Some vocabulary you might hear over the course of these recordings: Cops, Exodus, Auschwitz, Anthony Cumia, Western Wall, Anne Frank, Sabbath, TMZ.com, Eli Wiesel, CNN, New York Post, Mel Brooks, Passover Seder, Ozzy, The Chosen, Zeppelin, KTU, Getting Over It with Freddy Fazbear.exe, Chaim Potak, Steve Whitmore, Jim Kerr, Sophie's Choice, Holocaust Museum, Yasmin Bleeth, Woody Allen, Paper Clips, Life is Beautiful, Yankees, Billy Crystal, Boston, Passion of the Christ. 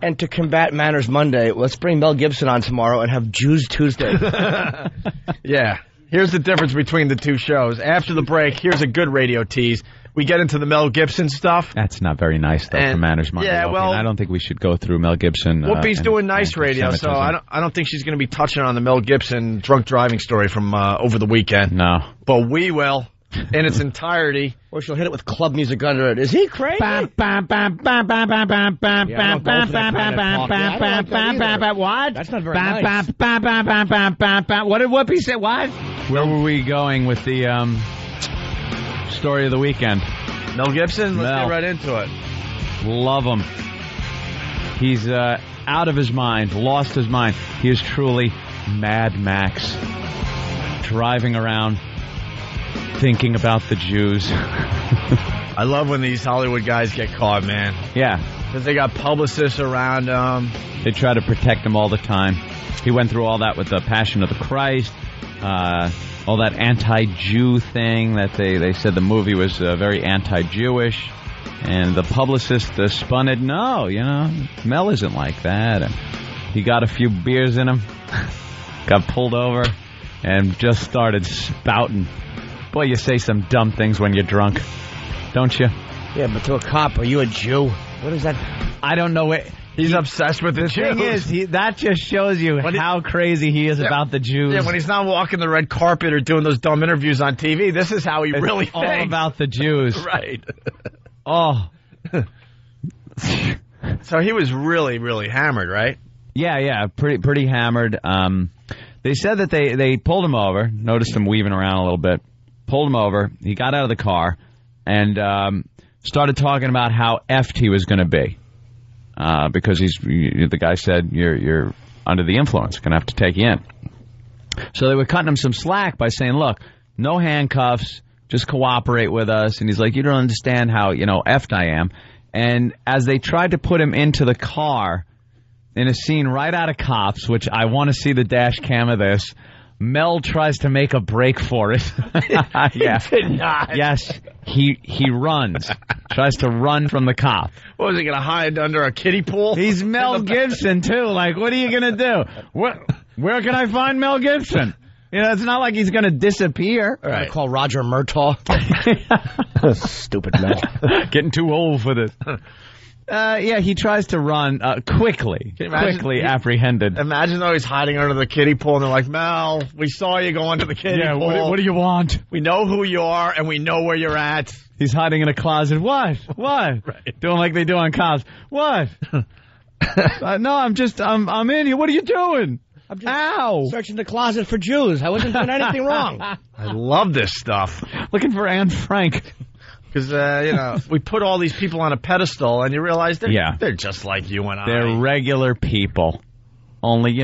And to combat Manners Monday, let's bring Mel Gibson on tomorrow and have Jews Tuesday. Yeah. Here's the difference between the two shows. After the break, here's a good radio tease. We get into the Mel Gibson stuff. That's not very nice, though, for Manners Monday. Yeah, well, I don't think we should go through Mel Gibson. Whoopi's doing nice radio, so I don't think she's going to be touching on the Mel Gibson drunk driving story from over the weekend. No. But we will. In its entirety. Or she'll hit it with club music under it. Is he crazy? What? That's not very nice. What did Whoopi say? What? Where were we going with the story of the weekend? Mel Gibson? Let's get right into it. Love him. He's out of his mind. Lost his mind. He is truly Mad Max. Driving around. Thinking about the Jews. I love when these Hollywood guys get caught, man. Yeah. Because they got publicists around them. They try to protect him all the time. He went through all that with the Passion of the Christ, all that anti-Jew thing that they said the movie was very anti-Jewish. And the publicist spun it, no, you know, Mel isn't like that. And he got a few beers in him, got pulled over, and just started spouting. Well, you say some dumb things when you're drunk, don't you? Yeah, but to a cop, are you a Jew? What is that? I don't know. He's obsessed with the Jews. The thing is, that just shows you how crazy he is about the Jews. Yeah, when he's not walking the red carpet or doing those dumb interviews on TV, this is how it's really thinks. All about the Jews. Right. Oh. So he was really, really hammered, right? Yeah, pretty hammered. They said that they pulled him over, noticed him weaving around a little bit. Pulled him over, he got out of the car, and started talking about how effed he was going to be. Because the guy said, you're under the influence, going to have to take you in. So they were cutting him some slack by saying, look, no handcuffs, just cooperate with us. And he's like, you don't understand how, effed I am. And as they tried to put him into the car, in a scene right out of Cops, which I want to see the dash cam of this, Mel tries to make a break for it. Yeah. He did not. Yes, he runs. Tries to run from the cop. What, was he going to hide under a kiddie pool? He's Mel Gibson, too. Like, what are you going to do? Where can I find Mel Gibson? It's not like he's going to disappear. Right. I'm going to call Roger Murtaugh. Stupid Mel. Getting too old for this. He tries to run quickly. Quickly apprehended. Imagine though he's hiding under the kiddie pool, and they're like, "Mel, we saw you go under the kiddie pool. What do you want? We know who you are, and we know where you're at." He's hiding in a closet. What? What? Right. Doing like they do on Cops. What? No, I'm in here. What are you doing? I'm just searching the closet for Jews. I wasn't doing anything wrong. I love this stuff. Looking for Anne Frank. Because, we put all these people on a pedestal, and you realize they're just like you and I. They're regular people. Only,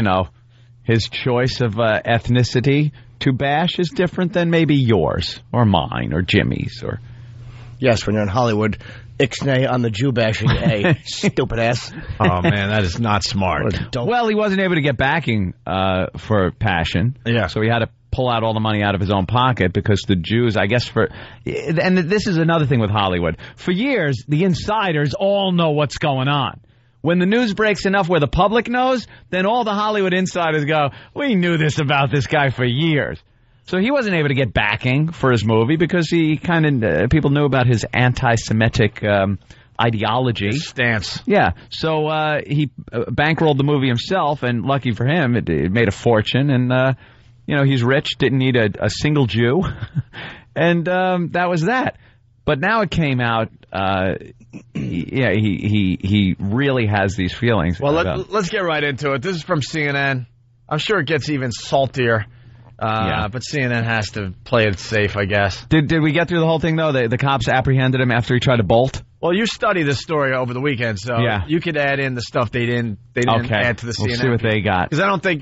his choice of ethnicity to bash is different than maybe yours or mine or Jimmy's. Or yes, when you're in Hollywood, ixnay on the Jew bashing, hey, stupid ass. Oh, man, that is not smart. Well, he wasn't able to get backing for Passion, so he had to pull out all the money out of his own pocket because the Jews, I guess, and this is another thing with Hollywood. For years, the insiders all know what's going on. When the news breaks enough where the public knows, then all the Hollywood insiders go, we knew this about this guy for years. So he wasn't able to get backing for his movie because he people knew about his anti-Semitic ideology. His stance. Yeah. So he bankrolled the movie himself, and lucky for him, it made a fortune, and he's rich, didn't need a single Jew, and that was that. But now it came out, he really has these feelings. Well, let's get right into it. This is from CNN. I'm sure it gets even saltier, but CNN has to play it safe, I guess. Did we get through the whole thing, though? The cops apprehended him after he tried to bolt? Well, you studied this story over the weekend, so you could add in the stuff they didn't add to the CNN. We'll see what they got. Because I don't think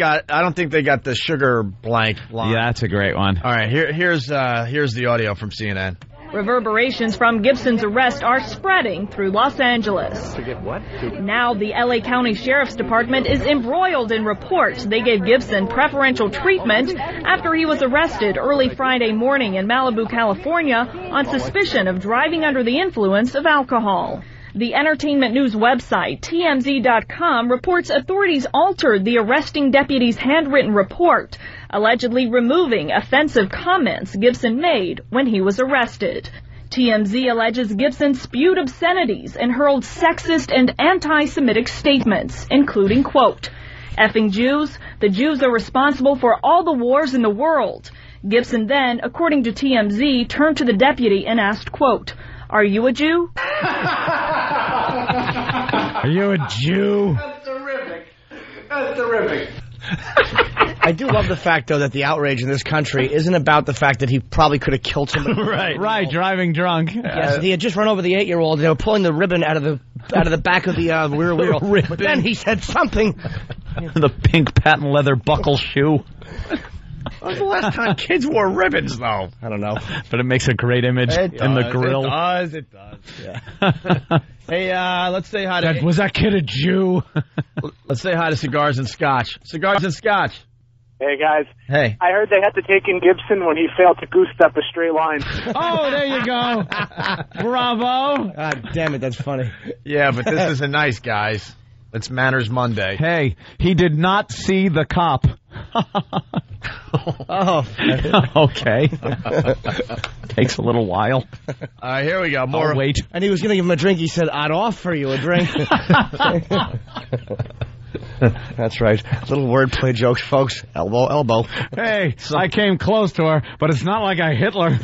they got the sugar blank line. Yeah, that's a great one. All right, here's the audio from CNN. Reverberations from Gibson's arrest are spreading through Los Angeles. Forget what? Now the L.A. County Sheriff's Department is embroiled in reports they gave Gibson preferential treatment after he was arrested early Friday morning in Malibu, California, on suspicion of driving under the influence of alcohol. The entertainment news website, TMZ.com, reports authorities altered the arresting deputy's handwritten report, allegedly removing offensive comments Gibson made when he was arrested. TMZ alleges Gibson spewed obscenities and hurled sexist and anti-Semitic statements, including, quote, effing Jews, the Jews are responsible for all the wars in the world. Gibson then, according to TMZ, turned to the deputy and asked, quote, are you a Jew? Are you a Jew? That's terrific. That's terrific. I do love the fact, though, that the outrage in this country isn't about the fact that he probably could have killed somebody. Right, driving drunk. Yes, he had just run over the 8-year-old. They were pulling the ribbon out of the back of the rear wheel. But then he said something. The pink patent leather buckle shoe. When was the last time kids wore ribbons, though? I don't know. But it makes a great image in the grill. It does, it does. Yeah. Hey, let's say hi to... Was that kid a Jew? Let's say hi to Cigars and Scotch. Cigars and Scotch. Hey, guys. Hey. I heard they had to take in Gibson when he failed to goose-step a straight line. Oh, there you go. Bravo. God damn it, that's funny. Yeah, but this isn't nice, guys. It's Manners Monday. Hey, he did not see the cop. Oh, okay. Takes a little while. Here we go. More. Oh, wait. And he was going to give him a drink. He said, I'd offer you a drink. That's right. Little wordplay jokes, folks. Elbow, elbow. Hey, I came close to her, but it's not like I Hitler.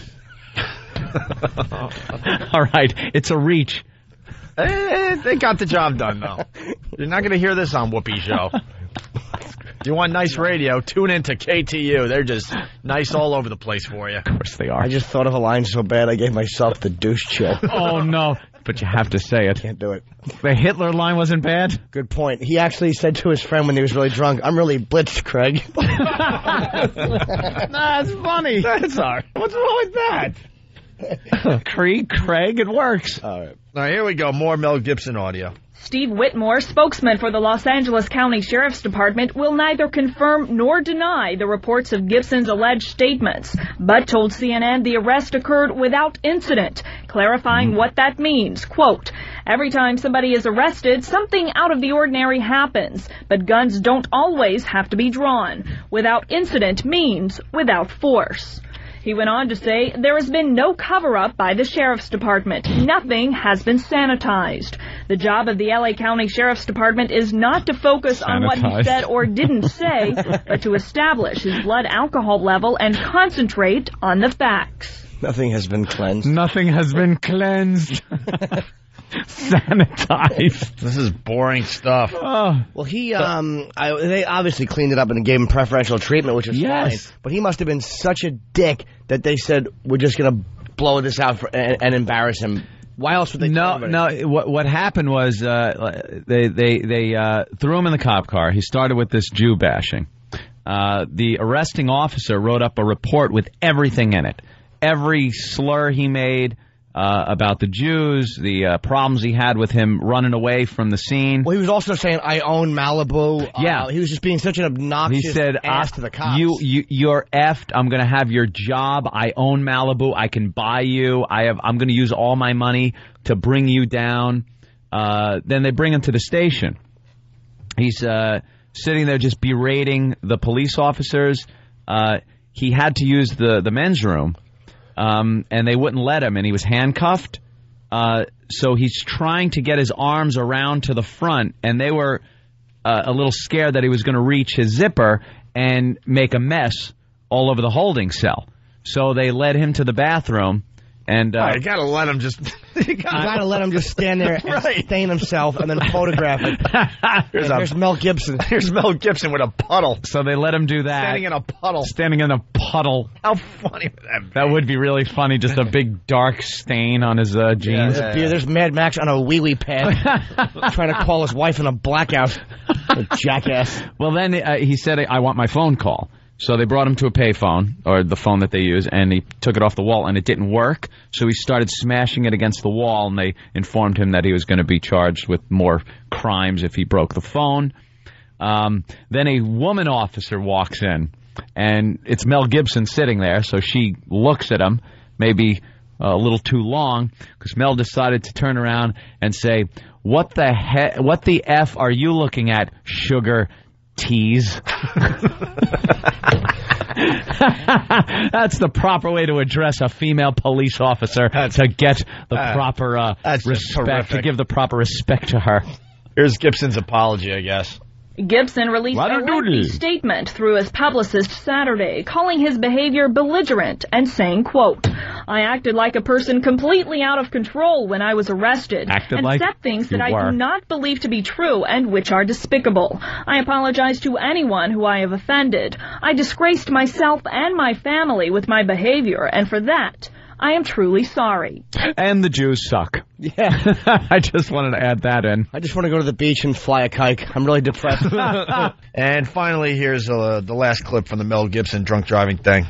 All right. It's a reach. They got the job done, though. You're not going to hear this on Whoopi's show. You want nice radio, tune in to KTU. They're just nice all over the place for you. Of course they are. I just thought of a line so bad I gave myself the douche chill. Oh, no. But you have to say it. Can't do it. The Hitler line wasn't bad? Good point. He actually said to his friend when he was really drunk, I'm really blitzed, Craig. Nah, that's funny. That's all right. What's wrong with that? Craig, it works. All right. Now, here we go. More Mel Gibson audio. Steve Whitmore, spokesman for the Los Angeles County Sheriff's Department, will neither confirm nor deny the reports of Gibson's alleged statements, but told CNN the arrest occurred without incident, clarifying what that means. Quote, every time somebody is arrested, something out of the ordinary happens, but guns don't always have to be drawn. Without incident means without force. He went on to say, there has been no cover-up by the Sheriff's Department. Nothing has been sanitized. The job of the L.A. County Sheriff's Department is not to focus on what he said or didn't say, but to establish his blood alcohol level and concentrate on the facts. Nothing has been cleansed. Nothing has been cleansed. Sanitized. This is boring stuff. Oh. Well, they obviously cleaned it up and gave him preferential treatment, which is fine. But he must have been such a dick that they said, we're just going to blow this out and embarrass him. Why else would they do it? What happened was they threw him in the cop car. He started with this Jew bashing. The arresting officer wrote up a report with everything in it. Every slur he made. About the Jews, the problems he had with him running away from the scene. Well, he was also saying, I own Malibu. Yeah. He was just being such an obnoxious ass to the cops. You're effed. I'm going to have your job. I own Malibu. I can buy you. I'm going to use all my money to bring you down. Then they bring him to the station. He's sitting there just berating the police officers. He had to use the men's room. And they wouldn't let him, and he was handcuffed. So he's trying to get his arms around to the front, and they were a little scared that he was going to reach his zipper and make a mess all over the holding cell. So they led him to the bathroom. And you gotta let him just. you gotta let him just stand there and stain himself and then photograph it. Here's Mel Gibson. Here's Mel Gibson with a puddle. So they let him do that. Standing in a puddle. Standing in a puddle. How funny would that be? That would be really funny. Just a big dark stain on his jeans. Yeah, there's Mad Max on a wee pad, trying to call his wife in a blackout. A jackass. Well, then he said, "I want my phone call." So they brought him to a payphone, or the phone that they use, and he took it off the wall, and it didn't work. So he started smashing it against the wall, and they informed him that he was going to be charged with more crimes if he broke the phone. Then a woman officer walks in, and it's Mel Gibson sitting there, so she looks at him, maybe a little too long, because Mel decided to turn around and say, what the F are you looking at, sugar tease? That's the proper way to address a female police officer, to get the proper respect, to give the proper respect to her. Here's Gibson's apology, I guess. Gibson released a lengthy statement through his publicist Saturday, calling his behavior belligerent and saying, quote, "I acted like a person completely out of control when I was arrested and said things that I do not believe to be true and which are despicable. I apologize to anyone who I have offended. I disgraced myself and my family with my behavior, and for that, I am truly sorry." And the Jews suck. Yeah. I just wanted to add that in. I just want to go to the beach and fly a kike. I'm really depressed. And finally, here's the last clip from the Mel Gibson drunk driving thing.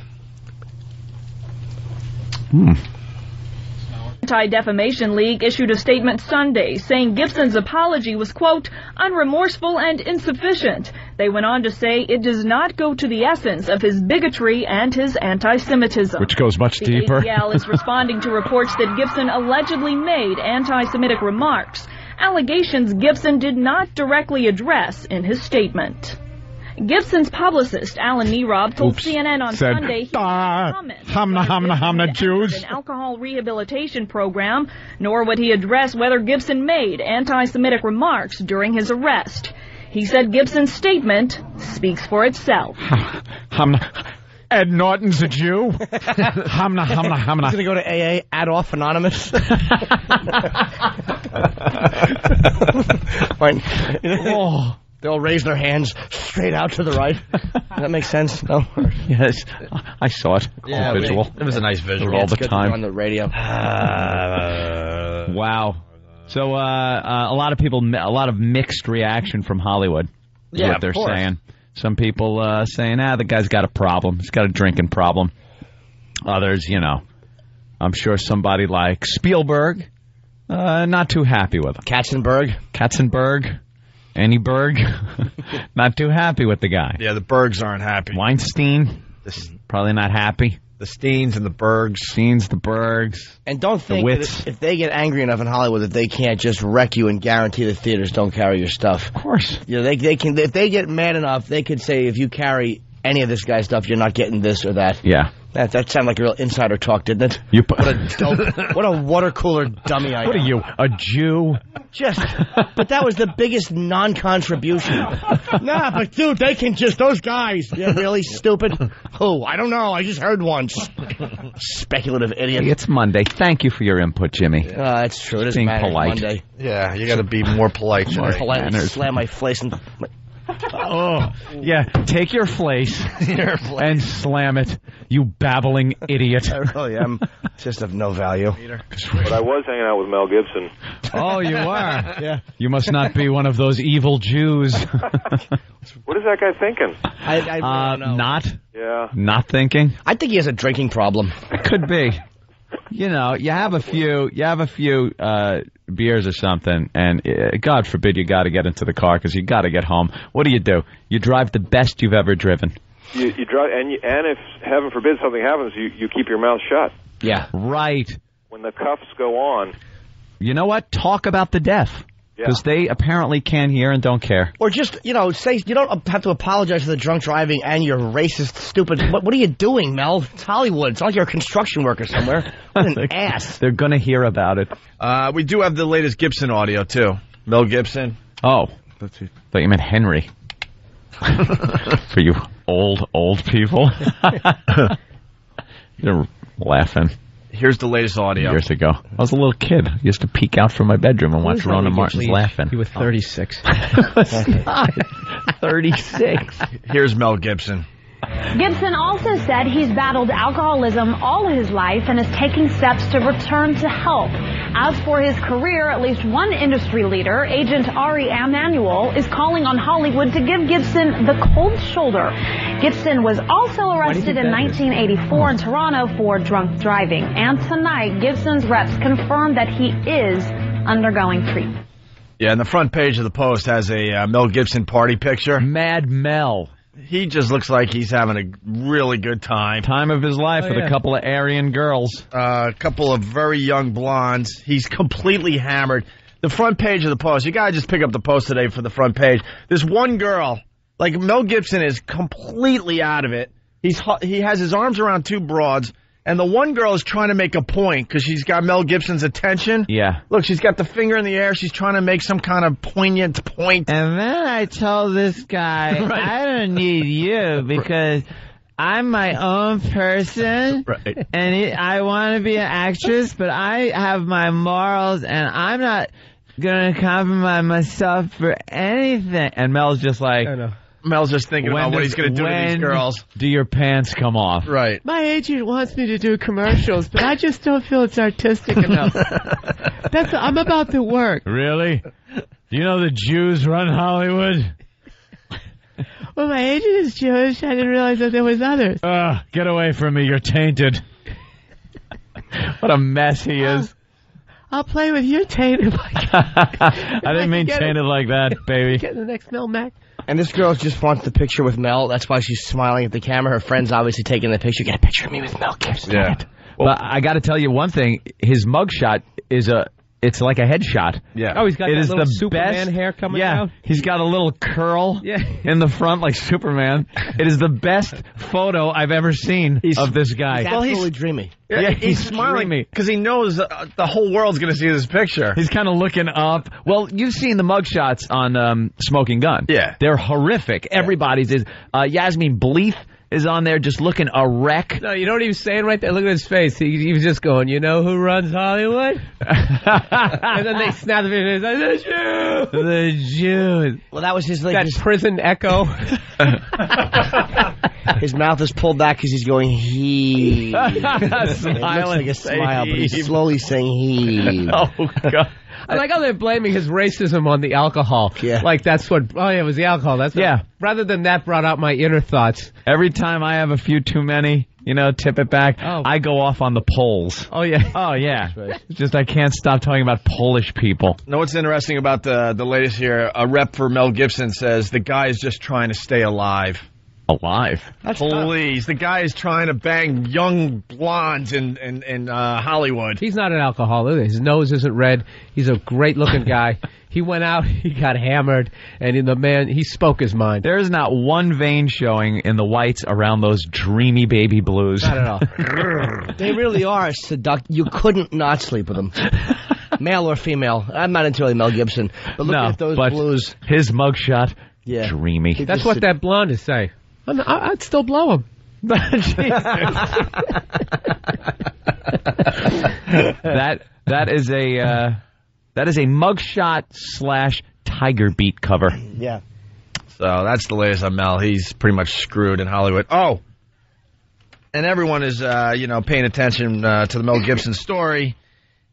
Anti-Defamation League issued a statement Sunday saying Gibson's apology was, quote, unremorseful and insufficient. They went on to say it does not go to the essence of his bigotry and his anti-Semitism. Which goes much deeper. The ADL is responding to reports that Gibson allegedly made anti-Semitic remarks, allegations Gibson did not directly address in his statement. Gibson's publicist, Alan Nirob, told CNN on Sunday he Jews. An alcohol rehabilitation program, nor would he address whether Gibson made anti-Semitic remarks during his arrest. He said Gibson's statement speaks for itself. Ed Norton's a Jew. He's going to go to AA, Adolf Anonymous. Oh. They'll raise their hands straight out to the right. That makes sense? No? Yes. I saw it. Yeah, visual. It was a nice visual all the time. On the radio. Wow. So a lot of people, a lot of mixed reaction from Hollywood. Yeah, what they're saying. Some people saying, the guy's got a problem. He's got a drinking problem. Others, you know, I'm sure somebody like Spielberg, not too happy with him. Katzenberg. Annie Berg, not too happy with the guy. Yeah, the Bergs aren't happy. Weinstein, probably not happy. The Steens and the Bergs. And don't think that if they get angry enough in Hollywood that they can't just wreck you and guarantee the theaters don't carry your stuff. Of course. You know, they can. If they get mad enough, they could say, if you carry any of this guy's stuff, you're not getting this or that. Yeah. That sounded like a real insider talk, didn't it? What a water cooler dummy I am. What are you, a Jew? But that was the biggest non-contribution. Nah, but dude, they can just, those guys, they're really stupid. Who? I don't know, I just heard once. Speculative idiot. It's Monday. Thank you for your input, Jimmy. That's true. It is being polite. Monday. Yeah, you got to be more polite. More polite. Manners. Slam my face and... Oh, yeah. Take your place and slam it, you babbling idiot. I really am. Just of no value. But I was hanging out with Mel Gibson. Oh, you are? Yeah. You must not be one of those evil Jews. What is that guy thinking? I don't know. Not? Yeah. Not thinking? I think he has a drinking problem. Could be. You know, you have a few beers or something, and God forbid you got to get into the car because you got to get home. What do? You drive the best you've ever driven. You drive, and if heaven forbid something happens, you keep your mouth shut. Yeah, right. When the cuffs go on, you know what? Talk about the deaf. Because they apparently can't hear and don't care. Or just, you know, say you don't have to apologize for the drunk driving and your racist, stupid... What are you doing, Mel? It's Hollywood. It's not like you're a construction worker somewhere. What an ass. They're going to hear about it. We do have the latest Gibson audio, too. Mel Gibson. Oh. I thought you meant Henry. For you old people. You're laughing. Here's the latest audio. Years ago. I was a little kid. I used to peek out from my bedroom and watch Rona Martin's Laughing. You were 36. 36. Here's Mel Gibson. Gibson also said he's battled alcoholism all his life and is taking steps to return to health. As for his career, at least one industry leader, agent Ari Emanuel, is calling on Hollywood to give Gibson the cold shoulder. Gibson was also arrested in 1984 in Toronto for drunk driving. And tonight, Gibson's reps confirmed that he is undergoing treatment. Yeah, and the front page of the Post has a Mel Gibson party picture. Mad Mel. He just looks like he's having a really good time. Time of his life with a couple of Aryan girls. A couple of very young blondes. He's completely hammered. The front page of the Post. You got to just pick up the Post today for the front page. This one girl, like Mel Gibson is completely out of it. He has his arms around two broads, and the one girl is trying to make a point because she's got Mel Gibson's attention. Yeah. Look, she's got the finger in the air. She's trying to make some kind of poignant point. And then I told this guy, right. I don't need you because... I'm my own person, right. And I want to be an actress, but I have my morals, and I'm not going to compromise myself for anything. And Mel's just like... Mel's just thinking about what he's going to do to these girls. Do your pants come off? Right. My agent wants me to do commercials, but I just don't feel it's artistic enough. I'm about to work. Really? Do you know the Jews run Hollywood? Well, my agent is Jewish. I didn't realize that there was others. Get away from me. You're tainted. What a mess he is. I'll play with your tainted. I didn't mean tainted like that, baby. Get the next Mel Mac. And this girl just wants the picture with Mel. That's why she's smiling at the camera. Her friend's obviously taking the picture. Get a picture of me with Mel Gibson. Yeah. Well, but I got to tell you one thing. His mugshot is a... It's like a headshot. Yeah. Oh, he's got that little Superman hair coming out. He's got a little curl in the front like Superman. It is the best photo I've ever seen of this guy. He's absolutely dreamy. Yeah, he's smiling because he knows the whole world's going to see this picture. He's kind of looking up. Well, you've seen the mugshots on Smoking Gun. Yeah. They're horrific. Yeah. Everybody's is. Yasmin Bleeth is on there just looking a wreck. No, you know what he was saying right there? Look at his face. He was just going, you know who runs Hollywood? And then they snapped him in his eyes, the Jews! The Jews. Well, that was his... Like, that prison echo. His mouth is pulled back because he's going, he... It looks like a smile, but he's slowly saying he... Oh, God. I like how they're blaming his racism on the alcohol. Yeah. Like, that's what... Oh, yeah, it was the alcohol. That's rather than that brought out my inner thoughts. Every time I have a few too many, you know, tip it back, I go off on the Poles. Oh, yeah. Oh, yeah. Right. Just I can't stop talking about Polish people. You know what's interesting about the latest here? A rep for Mel Gibson says the guy is just trying to stay alive. Alive? That's Please. Tough. The guy is trying to bang young blondes in Hollywood. He's not an alcoholic. His nose isn't red. He's a great-looking guy. He went out, he got hammered, and he spoke his mind. There is not one vein showing in the whites around those dreamy baby blues. Not at all. They really are seductive. You couldn't not sleep with them. Male or female. I'm not into really Mel Gibson. But look at those blues. His mugshot, dreamy. That's what that blonde is saying. I'd still blow him. That is a mugshot / tiger beat cover. Yeah. So that's the latest on Mel. He's pretty much screwed in Hollywood. Oh, and everyone is paying attention to the Mel Gibson story.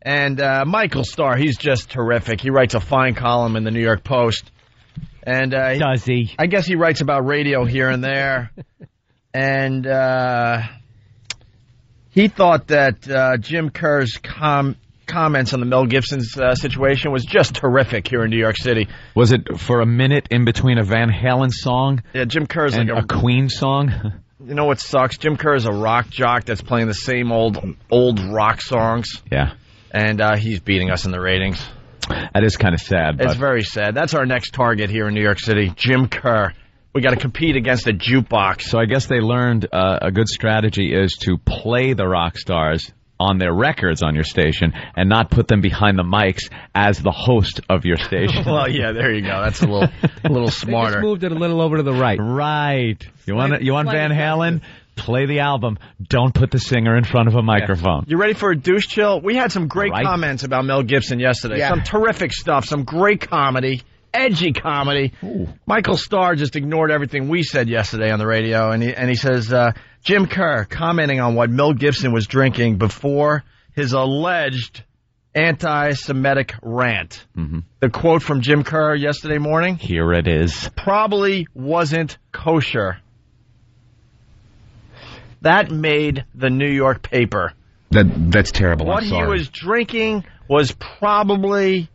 And Michael Starr, he's just terrific. He writes a fine column in the New York Post. And does he? I guess he writes about radio here and there. And he thought that Jim Kerr's comments on the Mel Gibson's situation was just terrific here in New York City. Was it for a minute in between a Van Halen song? Yeah, Jim Kerr's and like a Queen song. You know what sucks? Jim Kerr is a rock jock that's playing the same old rock songs. Yeah. And he's beating us in the ratings. That is kind of sad. It's very sad. That's our next target here in New York City, Jim Kerr. We got to compete against a jukebox. So I guess they learned a good strategy is to play the rock stars on their records on your station and not put them behind the mics as the host of your station. Well, yeah, there you go. That's a little smarter. They just moved it a little over to the right. Right. You want Van Halen? Play the album. Don't put the singer in front of a microphone. You ready for a douche chill? We had some great comments about Mel Gibson yesterday. Yeah. Some terrific stuff. Some great comedy. Edgy comedy. Ooh. Michael Starr just ignored everything we said yesterday on the radio. And he says, Jim Kerr commenting on what Mel Gibson was drinking before his alleged anti-Semitic rant. Mm-hmm. The quote from Jim Kerr yesterday morning. Here it is. Probably wasn't kosher. That made the New York paper. That's terrible. What he was drinking was probably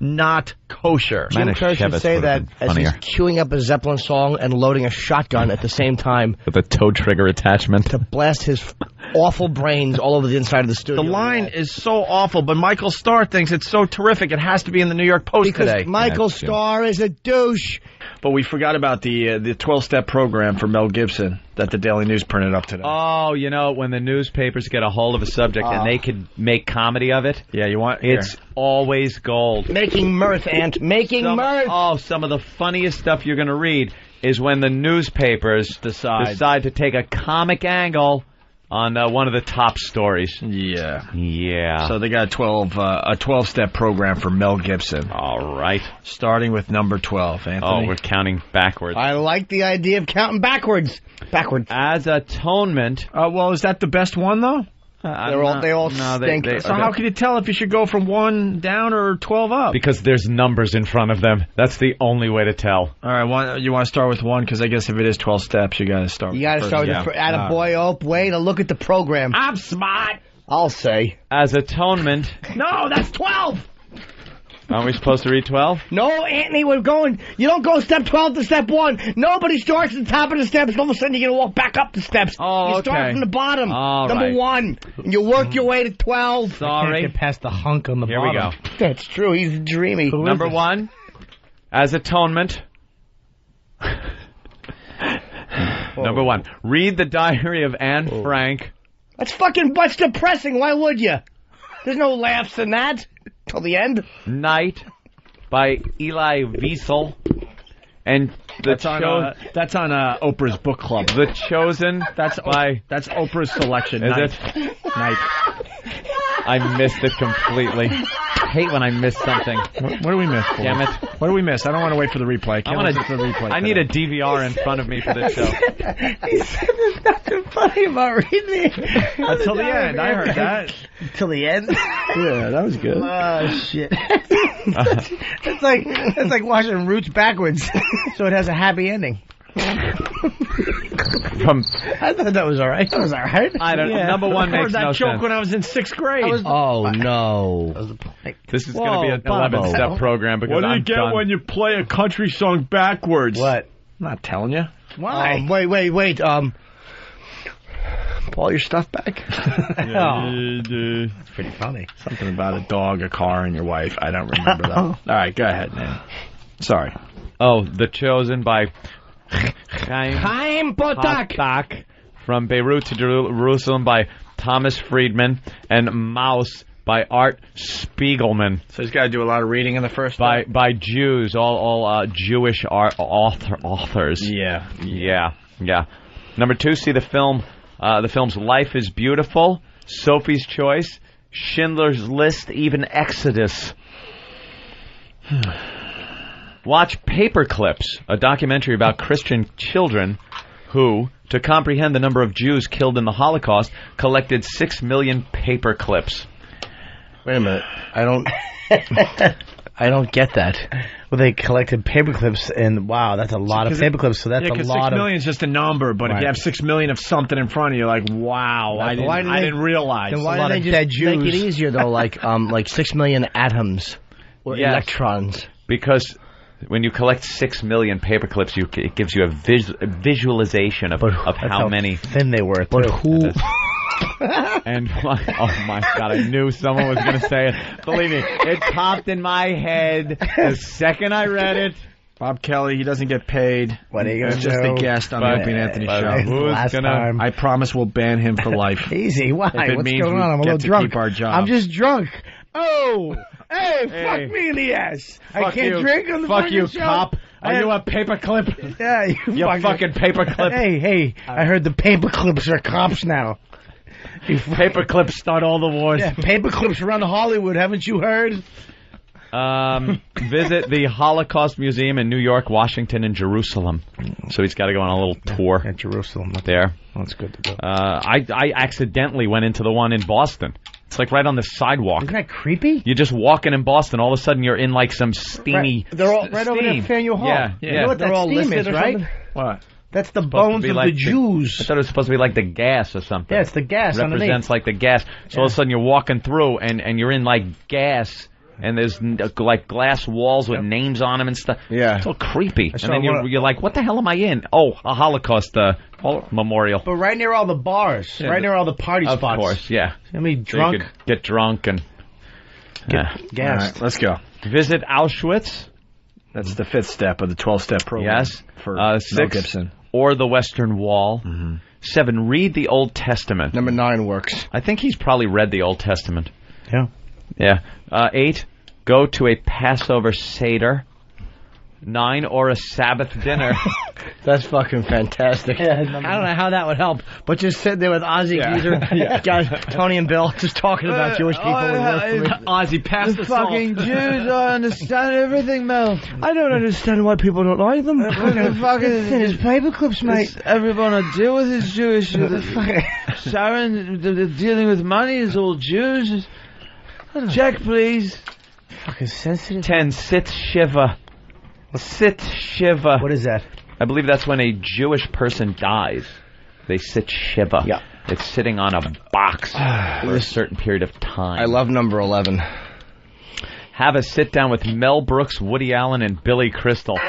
not kosher. Jim Kerr should say that as he's queuing up a Zeppelin song and loading a shotgun at the same time. With a toe trigger attachment. To blast his awful brains all over the inside of the studio. The line is so awful, but Michael Starr thinks it's so terrific it has to be in the New York Post today. Because Michael Starr is a douche. But we forgot about the 12-step program for Mel Gibson that the Daily News printed up today. Oh, you know, when the newspapers get a hold of a subject and they can make comedy of it. Yeah, you want it's always gold. Making mirth, Ant. Making mirth. Oh, some of the funniest stuff you're going to read is when the newspapers decide to take a comic angle on one of the top stories. Yeah. Yeah. So they got a 12-step program for Mel Gibson. All right. Starting with number 12, Anthony. Oh, we're counting backwards. I like the idea of counting backwards. Backwards. As atonement. Well, is that the best one, though? They all stink. So how can you tell if you should go from 1 down or 12 up? Because there's numbers in front of them. That's the only way to tell. All right, you want to start with 1? Because I guess if it is 12 steps, you got to start with the first. You got to start with way to look at the program. I'm smart. I'll say. As atonement. No, that's 12. Aren't we supposed to read 12? No, Anthony, we're going. You don't go step 12 to step 1. Nobody starts at the top of the steps, and all of a sudden you're going to walk back up the steps. Oh, you start from the bottom, number 1, and you work your way to 12. Sorry. I can't get past the hunk on the bottom. Here we go. That's true. He's dreamy. Number 1, as atonement. Number 1, read the diary of Anne Frank. That's fucking butch depressing. Why would you? There's no laughs in that. Till the end? Night by Eli Wiesel. And that's on Oprah's book club. The Chosen. That's Oprah's selection. Is it? Night. I missed it completely. I hate when I miss something. What do we miss? Boy? Damn it. What do we miss? I don't want to wait for the replay. I need a DVR in front of me for this show. He said there's nothing funny about reading it. Until the end. I heard that. Until the end? Yeah, that was good. Oh, shit. It's like watching Roots backwards. So it has a happy ending. I thought that was all right. That was all right. I don't know. Yeah. Number 1 makes no sense. I heard that joke when I was in 6th grade. No. This is going to be an 11-step program because I'm done. What do you get when you play a country song backwards? What? I'm not telling you. Why? Wait. Pull your stuff back. That's pretty funny. Something about a dog, a car, and your wife. I don't remember that. All right, go ahead, man. Sorry. Oh, The Chosen by... Chaim Potak. From Beirut to Jerusalem by Thomas Friedman, and Mouse by Art Spiegelman. So he's got to do a lot of reading in the first time? By Jews, all Jewish authors. Yeah. Number 2, see the films Life is Beautiful, Sophie's Choice, Schindler's List, even Exodus. Watch Paper Clips, a documentary about Christian children who, to comprehend the number of Jews killed in the Holocaust, collected 6 million paper clips. Wait a minute. I don't get that. Well, they collected paper clips, and wow, that's a lot of paper clips. So that's a lot. 6 million is just a number, but if you have 6 million of something in front of you, like wow, I didn't realize. Then why did they just make it easier though? like 6 million atoms or electrons, because. When you collect 6 million paper clips, it gives you a visualization of how many thin they were. But who? And oh my God, I knew someone was going to say it. Believe me, it popped in my head the second I read it. Bob Kelly, he doesn't get paid. What are you going to do? Just a guest on the Opie and Anthony show. I promise we'll ban him for life. Easy. Why? What's going on? I'm a little drunk. I'm just drunk. Oh. Hey, fuck me in the ass. I can't drink on the fucking show. Fuck you, cop. Are you a paperclip? Yeah, you fucking paperclip. Hey, I heard the paperclips are cops now. Paperclips start all the wars. Yeah, paperclips run Hollywood, haven't you heard? Visit the Holocaust Museum in New York, Washington, and Jerusalem. So he's got to go on a little tour. At Jerusalem. There. Well, that's good to go. I accidentally went into the one in Boston. It's like right on the sidewalk. Isn't that creepy? You're just walking in Boston. All of a sudden, you're in like some steamy. Right. They're all right over there at Faneuil Hall. Yeah. You know what that steam is, right? What? That's the bones of the Jews. I thought it was supposed to be like the gas or something. Yeah, it's the gas. It represents like the gas. So all of a sudden, you're walking through and you're in like gas. and there's like glass walls with names on them and stuff. Yeah, it's all creepy. And then you're like, what the hell am I in? Oh, a Holocaust memorial. But right near all the bars, right near all the party spots. Of course, yeah. I mean, drunk. So get drunk and get gassed. Right, let's go. Visit Auschwitz. That's the fifth step of the 12-step program. Yes. For Mel Gibson. Or the Western Wall. Mm-hmm. 7, read the Old Testament. Number 9 works. I think he's probably read the Old Testament. Yeah. Yeah. 8, go to a Passover Seder. 9, or a Sabbath dinner. That's fucking fantastic. Yeah, I don't know how that would help, but just sit there with Ozzy, Tony and Bill, just talking about Jewish people. Ozzy, pass the salt. Fucking Jews don't understand everything, Mel. I don't understand why people don't like them. It's paper clips, mate. Everyone I deal with is Jewish. Sharon, the dealing with money is all Jews. Jack, please. Fucking sensitive. 10, sit shiva. Sit shiva. What is that? I believe that's when a Jewish person dies. They sit shiva. Yeah. It's sitting on a box for a certain period of time. I love number 11. Have a sit down with Mel Brooks, Woody Allen, and Billy Crystal. Isn't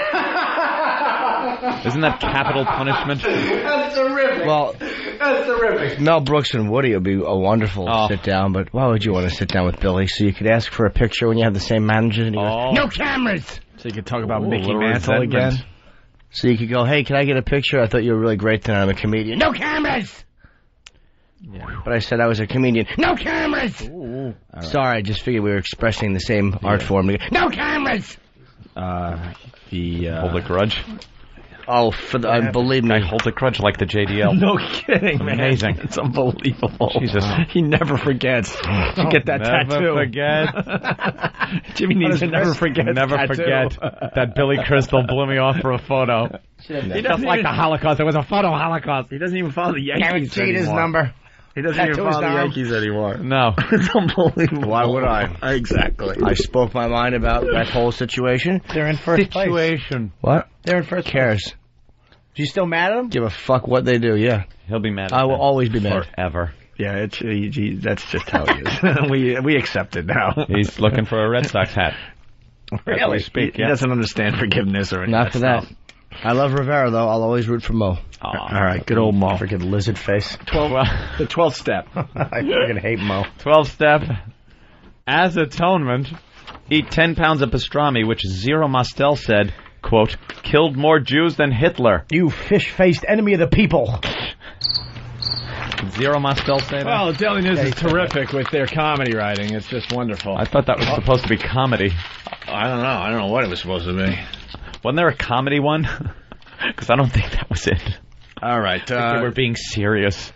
that capital punishment? That's terrific. Well, that's terrific. Mel Brooks and Woody would be a wonderful sit down, but why would you want to sit down with Billy? So you could ask for a picture when you have the same manager and he goes, no cameras! So you could talk about Mickey Mantle again. So you could go, hey, can I get a picture? I thought you were really great tonight. I'm a comedian. No cameras! Yeah. But I said I was a comedian. No cameras! Ooh, right. Sorry, I just figured we were expressing the same art form. No cameras! Hold a grudge. Oh, believe me. I hold a grudge like the JDL. No kidding, man. Amazing. It's unbelievable. Jesus. He never forgets. You get that tattoo. Forget. Jimmy needs to never forget. Never forget that Billy Crystal blew me off for a photo. He doesn't like the Holocaust. It was a photo Holocaust. He doesn't even follow the Yankees anymore. Guaranteed his number. He doesn't even follow the Yankees anymore. No. It's unbelievable. Why would I? Exactly. I spoke my mind about that whole situation. They're in first place. Situation. What? They're in first place. Cares. You still mad at him? Give a fuck what they do, yeah. He'll be mad at him. I will always be mad. Forever. Yeah, that's just how he is. we accept it now. He's looking for a Red Sox hat. Really? He doesn't understand forgiveness or anything. Not for that. I love Rivera, though. I'll always root for Mo. All right, good old Mo. Freaking lizard face. 12. The 12th step. I freaking hate Mo. 12th step. As atonement, eat 10 pounds of pastrami, which Zero Mostel said, quote, killed more Jews than Hitler. You fish-faced enemy of the people. Zero Mostel say that? Well, Daily News is terrific with their comedy writing. It's just wonderful. I thought that was supposed to be comedy. I don't know. I don't know what it was supposed to be. Wasn't there a comedy one? Because I don't think that was it. All right. I think they were being serious.